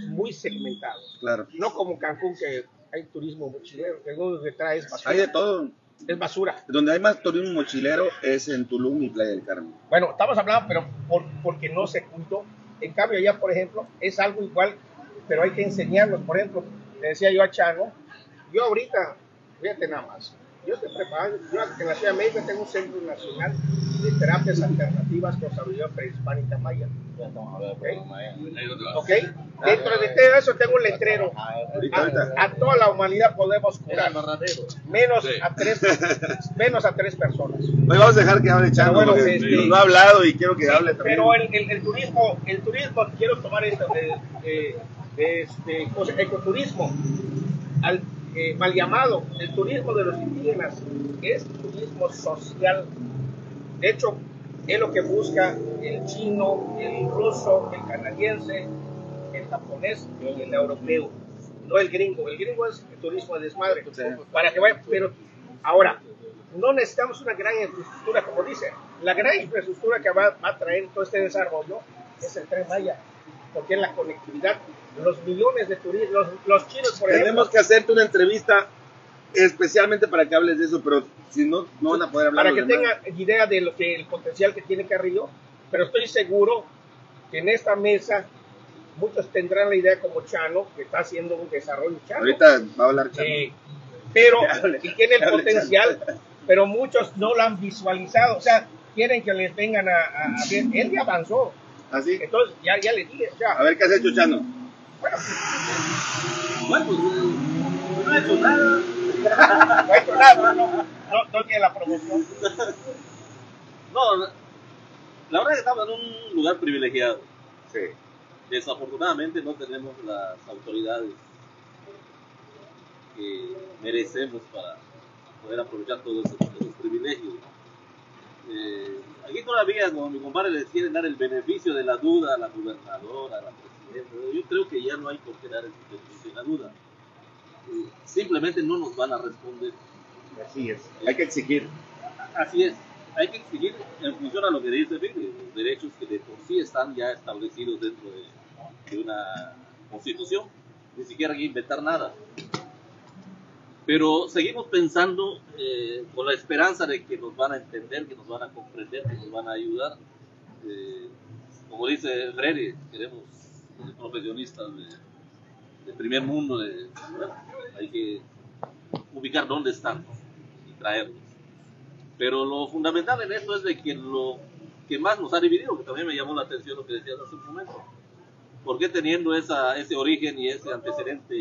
muy segmentado. Claro. No como Cancún, que hay turismo mochilero, que lo que trae es basura. Hay de todo. Es basura. Donde hay más turismo mochilero es en Tulum y Playa del Carmen. Bueno, estamos hablando, pero porque no se cuidó. En cambio, allá, por ejemplo, es algo igual, pero hay que enseñarlos. Por ejemplo, le decía yo a Chano, yo ahorita, fíjate nada más, yo te preparo, yo en la Ciudad de México tengo un centro nacional de terapias alternativas con sabiduría prehispánica maya. Ya estamos hablando de maya. Ok, dentro de todo eso tengo un letrero. A toda la humanidad podemos curar. Menos a tres personas. Hoy vamos a dejar que hable Chango, bueno, porque no ha hablado y quiero que hable también. Pero el turismo, quiero tomar esto de ecoturismo. Mal llamado, el turismo de los indígenas es turismo social. De hecho, es lo que busca el chino, el ruso, el canadiense, el japonés y el europeo. No el gringo. El gringo es el turismo de desmadre. Sí. Para que vaya. Pero ahora, no necesitamos una gran infraestructura, como dice. La gran infraestructura que va a traer todo este desarrollo es el Tren Maya, porque es la conectividad. Los millones de turistas, los chinos, por ejemplo. Tenemos que hacerte una entrevista especialmente para que hables de eso, pero si no, no van a poder hablar. Para que tengan idea de lo que el potencial que tiene Carrillo, pero estoy seguro que en esta mesa muchos tendrán la idea como Chano, que está haciendo un desarrollo. Chano. Ahorita va a hablar Chano. Pero que tiene el potencial, Chano. Pero muchos no lo han visualizado, o sea, quieren que les vengan a ver. Él ya avanzó. ¿Así? Entonces, ya le dije. Ya. A ver, ¿qué has hecho, Chano? Bueno, pues no he hecho nada. No he hecho nada, no tiene la promoción. No, la verdad es que estamos en un lugar privilegiado. Sí. Desafortunadamente no tenemos las autoridades que merecemos para poder aprovechar todos esos privilegios. Aquí todavía, como mi compadre le quieren dar el beneficio de la duda a la gobernadora, a la presidenta. Yo creo que ya no hay por qué dar el beneficio de la duda. Simplemente no nos van a responder. Así es, hay que exigir. Así es, hay que exigir en función a lo que dice Filipe, los derechos que de por sí están ya establecidos dentro de una constitución. Ni siquiera hay que inventar nada. Pero seguimos pensando con la esperanza de que nos van a entender, que nos van a comprender, que nos van a ayudar. Como dice René, queremos profesionistas de primer mundo. Bueno, hay que ubicar dónde están y traerlos. Pero lo fundamental en esto es de que lo que más nos ha dividido, que también me llamó la atención lo que decías hace un momento. ¿Por qué teniendo ese origen y ese antecedente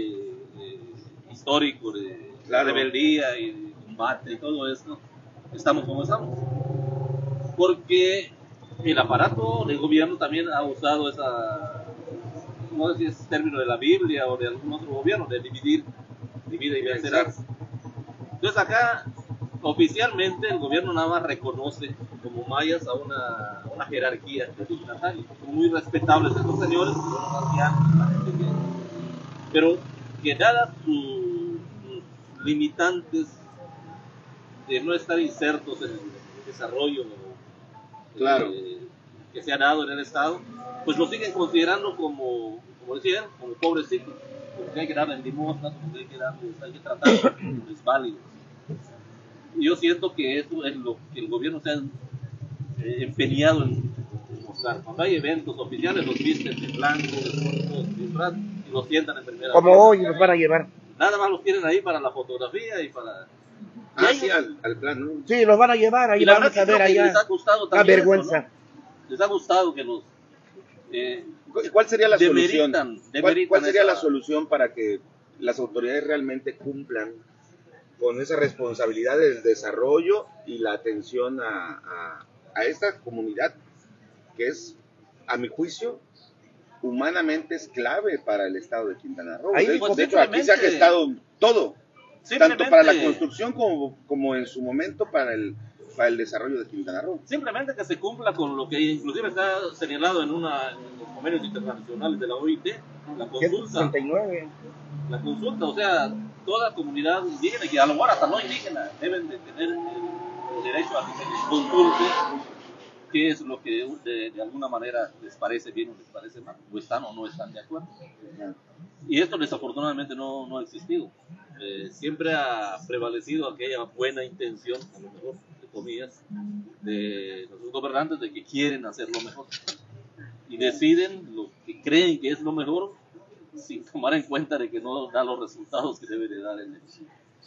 histórico de rebeldía y de combate y todo esto, estamos como estamos? Porque el aparato de gobierno también ha usado esa, no sé si es término de la Biblia o de algún otro gobierno, de dividir y vencerás. Entonces acá oficialmente el gobierno nada más reconoce como mayas a una jerarquía de dignatarios, son muy respetables estos señores, los ancianos, la gente que, pero que dadas sus limitantes de no estar insertos en el desarrollo claro. Que se ha dado en el Estado, pues lo siguen considerando como decían, como pobrecitos, como que hay que darle limosnas, como que hay que tratarlos como desválidos. Yo siento que eso es lo que el gobierno se ha empeñado en mostrar. Cuando hay eventos oficiales, los visten de blanco, de rato, y los sientan en primera como hoy nos van a llevar. Nada más los tienen ahí para la fotografía y para... sí, al plano. Sí, los van a llevar, ahí van a ver allá. Les ha gustado también. La vergüenza. Eso, ¿no? Les ha gustado que los... ¿Cuál sería la solución? ¿Cuál sería la solución para que las autoridades realmente cumplan con esa responsabilidad del desarrollo y la atención a esta comunidad que es, a mi juicio, humanamente es clave para el estado de Quintana Roo? Ahí, pues, de hecho, aquí se ha gestado todo, tanto para la construcción como en su momento para el desarrollo de Quintana Roo. Simplemente que se cumpla con lo que inclusive está señalado en los convenios internacionales de la OIT, la consulta. 69. La consulta, o sea, toda comunidad indígena, que a lo mejor hasta no indígena, deben de tener el derecho a que se les consulte qué es lo que de alguna manera les parece bien o les parece mal, o están o no están de acuerdo. Y esto desafortunadamente no ha existido. Siempre ha prevalecido aquella buena intención, a lo mejor, de comillas, de los gobernantes de que quieren hacer lo mejor y deciden lo que creen que es lo mejor, sin tomar en cuenta de que no da los resultados que debe de dar en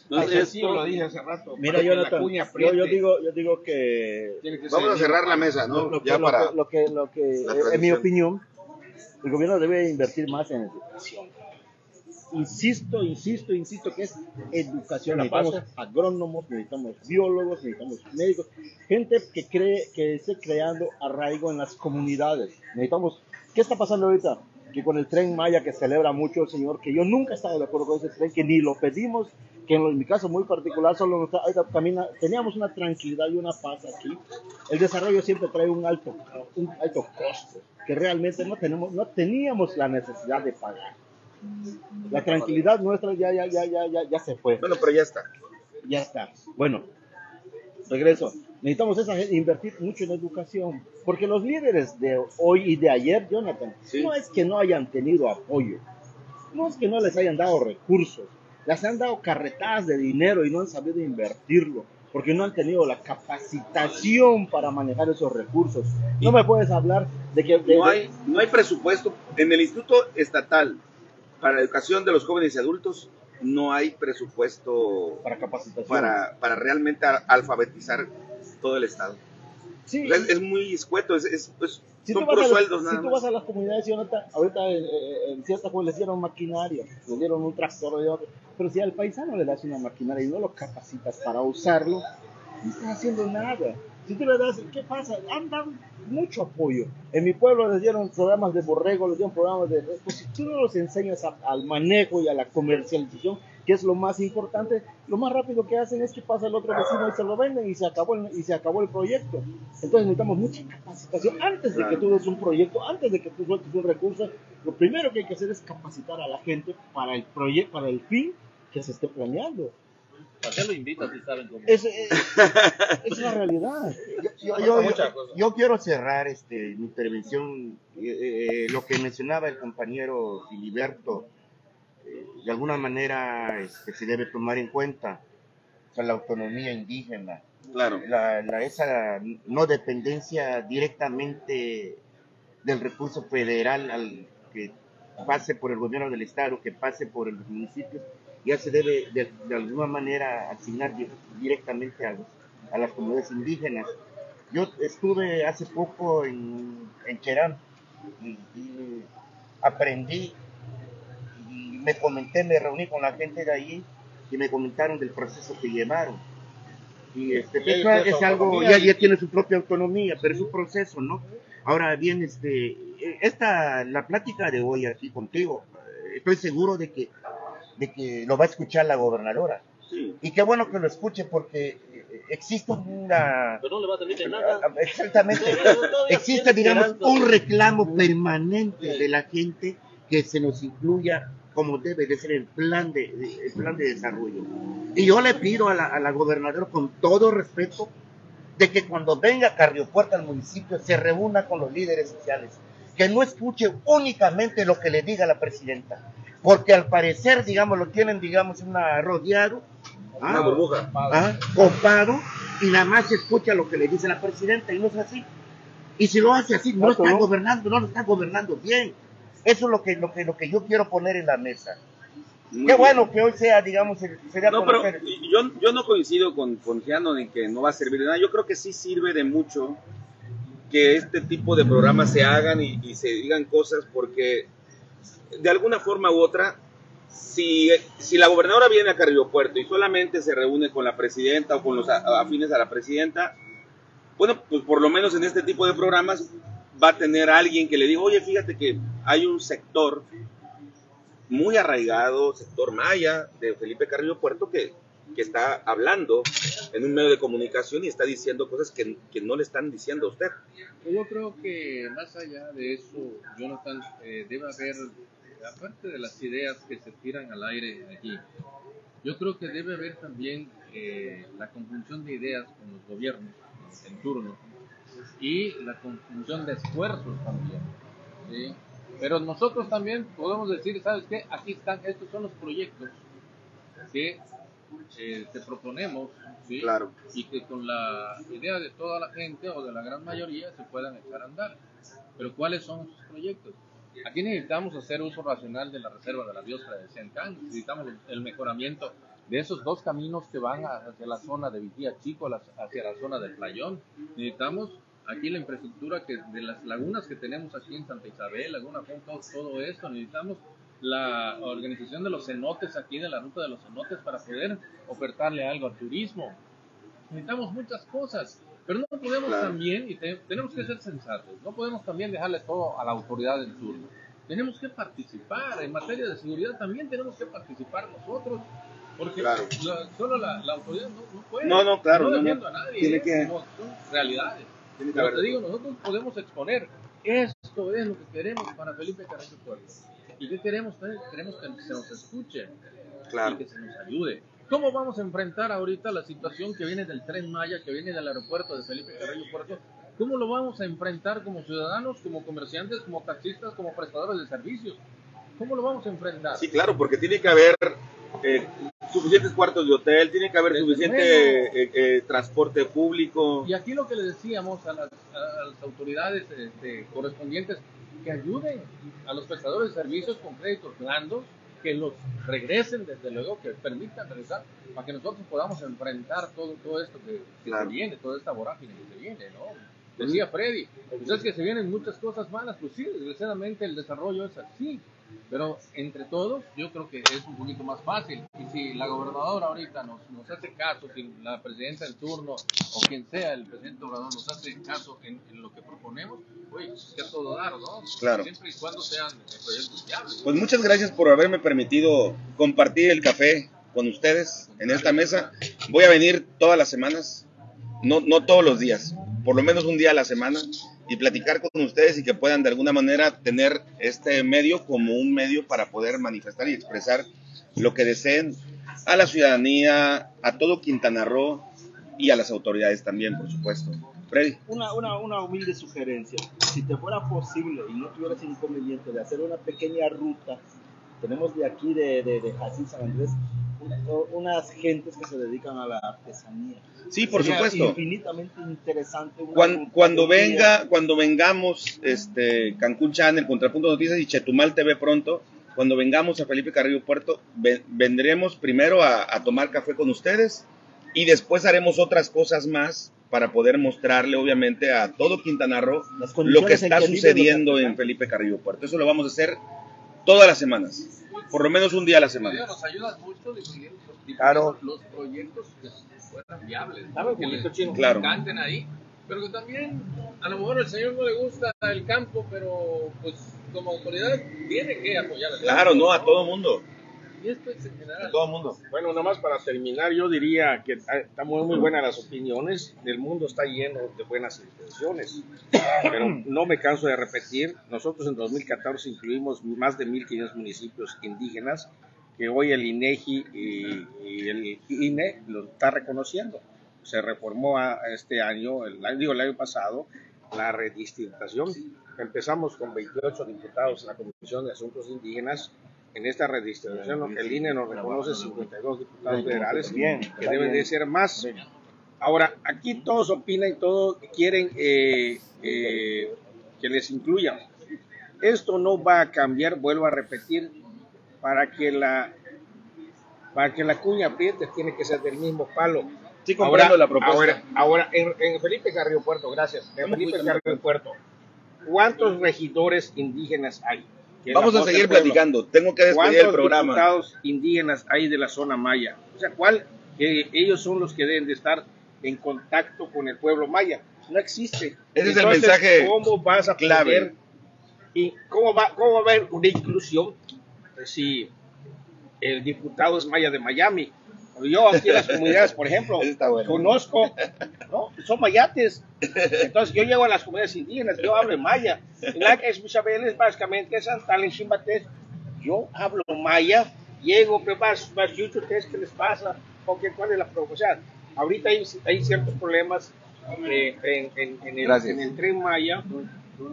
Entonces, esto, lo dije hace rato. Mira, Jonathan, yo digo que vamos a cerrar la mesa, ¿no? En mi opinión, el gobierno debe invertir más en educación. Insisto que es educación. Necesitamos agrónomos, necesitamos biólogos, necesitamos médicos, gente que cree, que esté creando arraigo en las comunidades. Necesitamos. ¿Qué está pasando ahorita? Que con el Tren Maya, que celebra mucho el señor, que yo nunca he estado de acuerdo con ese tren, que ni lo pedimos, que en mi caso muy particular solo nos camina, teníamos una tranquilidad y una paz aquí. El desarrollo siempre trae un alto costo, que realmente no teníamos la necesidad de pagar. La tranquilidad nuestra ya se fue. Bueno, pero ya está. Ya está. Bueno, regreso. Necesitamos invertir mucho en educación, porque los líderes de hoy y de ayer, Jonathan, ¿sí? No es que no hayan tenido apoyo, no es que no les hayan dado recursos, les han dado carretadas de dinero y no han sabido invertirlo, porque no han tenido la capacitación para manejar esos recursos. No me puedes hablar de que... No hay presupuesto en el Instituto Estatal para la Educación de los Jóvenes y Adultos. No hay presupuesto para capacitación, para realmente alfabetizar todo el estado. Sí, o sea, es muy escueto, si son puros sueldos nada más. Si tú vas a las comunidades, Jonathan, ahorita en ciertas cosas les dieron maquinaria, les dieron un tractor, pero si al paisano le das una maquinaria y no lo capacitas para usarlo, no estás haciendo nada. Si tú le das, ¿qué pasa? Han dado mucho apoyo. En mi pueblo les dieron programas de borrego, les dieron programas de... Pues si tú no los enseñas al manejo y a la comercialización, que es lo más importante, lo más rápido que hacen es que pasa el otro vecino y se lo venden y se acabó el proyecto. Entonces necesitamos mucha capacitación. Antes de que tú des un proyecto, antes de que tú sueltes un recurso, lo primero que hay que hacer es capacitar a la gente para el proyecto, para el fin que se esté planeando. ¿Para qué lo invitas si saben cómo? Es la realidad. Yo quiero cerrar mi intervención. Lo que mencionaba el compañero Filiberto, de alguna manera se debe tomar en cuenta, o sea, la autonomía indígena. Claro. Esa no dependencia directamente del recurso federal que pase por el gobierno del estado, que pase por los municipios. Ya se debe de alguna manera asignar directamente a las comunidades indígenas. Yo estuve hace poco en Cherán y aprendí y me reuní con la gente de ahí y me comentaron del proceso que llevaron. Y es algo, ya tiene su propia autonomía, pero es un proceso, ¿no? Ahora bien, la plática de hoy aquí contigo, estoy seguro de que lo va a escuchar la gobernadora. Sí. Y qué bueno que lo escuche, porque existe una... Pero no le va a permitir nada. Exactamente. Existe, digamos, un reclamo permanente de la gente que se nos incluya como debe de ser el plan de desarrollo. Y yo le pido a la gobernadora, con todo respeto, de que cuando venga Carrillo Puerto al municipio se reúna con los líderes sociales, que no escuche únicamente lo que le diga la presidenta, porque al parecer, digamos, lo tienen, digamos, rodeado, una burbuja, copado, y nada más se escucha lo que le dice la presidenta, y no es así. Y si lo hace así, no está gobernando, no lo está gobernando bien. Eso es lo que yo quiero poner en la mesa. Muy qué bien. Bueno que hoy sea, digamos, sería no, pero yo no coincido con Ponciano en que no va a servir de nada. Yo creo que sí sirve de mucho que este tipo de programas se hagan y se digan cosas, porque de alguna forma u otra, si la gobernadora viene a Carrillo Puerto y solamente se reúne con la presidenta o con los afines a la presidenta, bueno, pues por lo menos en este tipo de programas va a tener a alguien que le diga, oye, fíjate que hay un sector muy arraigado, sector maya de Felipe Carrillo Puerto, que está hablando en un medio de comunicación y está diciendo cosas que no le están diciendo a usted. Yo creo que más allá de eso, Jonathan, debe haber, aparte de las ideas que se tiran al aire aquí, yo creo que debe haber también la conjunción de ideas con los gobiernos en turno y la conjunción de esfuerzos también, ¿sí? Pero nosotros también podemos decir, ¿sabes qué? Aquí están, estos son los proyectos que te proponemos, ¿sí? Claro. Y que con la idea de toda la gente o de la gran mayoría se puedan echar a andar. Pero ¿cuáles son esos proyectos? Aquí necesitamos hacer uso racional de la reserva de la biosfera de Sian Ka'an, necesitamos el mejoramiento de esos dos caminos que van hacia la zona de Vigía Chico, hacia la zona del Playón. Necesitamos aquí la infraestructura que de las lagunas que tenemos aquí en Santa Isabel, Laguna Punta, todo esto. Necesitamos la organización de los cenotes aquí, de la ruta de los cenotes, para poder ofertarle algo al turismo. Necesitamos muchas cosas, pero no podemos también, y tenemos que ser sensatos, no podemos también dejarle todo a la autoridad del turno. Tenemos que participar en materia de seguridad, también tenemos que participar nosotros, porque solo la autoridad no puede. No defiendo a nadie, tiene que... no, son realidades. Tiene que, pero te digo, nosotros podemos exponer, esto es lo que queremos para Felipe Carrillo Puerto. ¿Y qué queremos? Queremos que se nos escuche, y que se nos ayude. ¿Cómo vamos a enfrentar ahorita la situación que viene del Tren Maya, que viene del aeropuerto de Felipe Carrillo Puerto? ¿Cómo lo vamos a enfrentar como ciudadanos, como comerciantes, como taxistas, como prestadores de servicios? ¿Cómo lo vamos a enfrentar? Sí, claro, porque tiene que haber suficientes cuartos de hotel, tiene que haber suficiente transporte público. Y aquí lo que le decíamos a las autoridades correspondientes, que ayuden a los prestadores de servicios con créditos blandos, que los regresen, desde luego, que permitan regresar, para que nosotros podamos enfrentar todo esto que viene, toda esta vorágine que se viene, ¿no? Decía Freddy, pues es que se vienen muchas cosas malas, pues sí, desgraciadamente el desarrollo es así, pero entre todos yo creo que es un poquito más fácil, y si la gobernadora ahorita nos hace caso, si la presidenta del turno, o quien sea, el presidente Obrador, nos hace caso en lo que proponemos, oye, que a todo dar, ¿no? Claro. Siempre y cuando sean proyectos viables. Pues muchas gracias por haberme permitido compartir el café con ustedes en esta mesa. Voy a venir todas las semanas, no todos los días, por lo menos un día a la semana, y platicar con ustedes, y que puedan de alguna manera tener este medio como un medio para poder manifestar y expresar lo que deseen a la ciudadanía, a todo Quintana Roo y a las autoridades también, por supuesto. Freddy. Una humilde sugerencia. Si te fuera posible y no tuvieras inconveniente de hacer una pequeña ruta, tenemos de aquí de Jacín San Andrés unas gentes que se dedican a la artesanía. Sí, por supuesto. Infinitamente interesante. Cuando vengamos Cancún Channel, Contrapunto Noticias y Chetumal TV pronto, cuando vengamos a Felipe Carrillo Puerto, vendremos primero a tomar café con ustedes, y después haremos otras cosas más para poder mostrarle, obviamente, a todo Quintana Roo lo que está sucediendo en Felipe Carrillo Puerto. Eso lo vamos a hacer todas las semanas, por lo menos un día a la semana. Nos ayudas mucho decidiendo los proyectos que fueran viables, que claro, canten ahí, pero que también a lo mejor al señor no le gusta el campo, pero pues como autoridad tiene que apoyar al campo, a todo mundo. Y esto es en general. A todo mundo. Bueno, nomás para terminar, yo diría que están muy buenas las opiniones, el mundo está lleno de buenas intenciones, pero no me canso de repetir, nosotros en 2014 incluimos más de 1,500 municipios indígenas, que hoy el INEGI y el INE lo está reconociendo. Se reformó este año, el año pasado, la redistritación. Empezamos con 28 diputados en la Comisión de Asuntos Indígenas. En esta redistribución, el INE nos reconoce 52 diputados federales, que deben de ser más. Ahora, aquí todos opinan y todos quieren que les incluyan. Esto no va a cambiar, vuelvo a repetir, para que la cuña apriete tiene que ser del mismo palo. Sí, ahora, la propuesta. Ahora en Felipe Carrillo Puerto, gracias. En Felipe Carrillo Puerto, ¿cuántos regidores indígenas hay? Vamos a seguir platicando, tengo que despedir el programa. ¿Cuántos diputados indígenas hay de la zona maya? O sea, ellos son los que deben de estar en contacto con el pueblo maya. No existe. Ese es el mensaje clave. ¿Cómo vas a poder, y cómo va a haber una inclusión si el diputado es maya de Miami? Yo aquí en las comunidades, por ejemplo, conozco, son mayates. Entonces yo llego a las comunidades indígenas, yo hablo en maya. En la que es Isabel, básicamente, Santal, en Chimbatés, yo hablo maya, llego, pero más mucho, ¿qué les pasa? ¿Cuál es la propuesta? Ahorita hay ciertos problemas en el Tren Maya,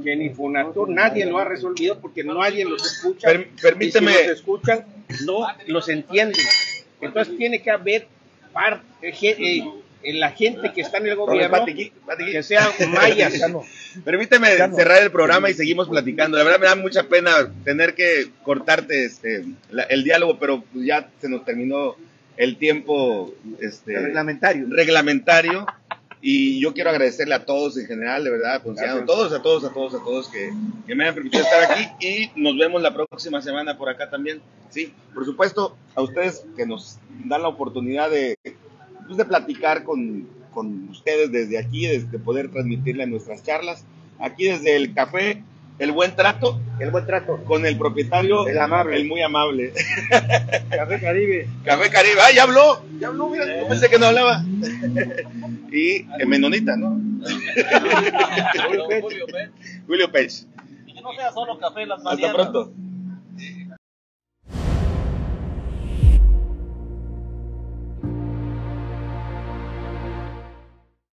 que ni Fonatur, nadie lo ha resolvido porque nadie los escucha. Permíteme. Si los escuchan, no los entienden. Entonces tiene que haber la gente que está en el gobierno que sean mayas. Permíteme cerrar el programa y seguimos platicando. La verdad me da mucha pena tener que cortarte el diálogo, pero ya se nos terminó el tiempo reglamentario. Y yo quiero agradecerle a todos en general, de verdad, Ponciano, a todos que me hayan permitido estar aquí, y nos vemos la próxima semana por acá también. Sí, por supuesto, a ustedes que nos dan la oportunidad de platicar con ustedes desde aquí, de poder transmitirle nuestras charlas, aquí desde el Café El Buen Trato, con el propietario, el muy amable. Café Caribe, ah, ya habló, mira, yo pensé que no hablaba. Y menonita, ¿no? Julio Pech. Y que no sea solo café las mañanas. Hasta pronto.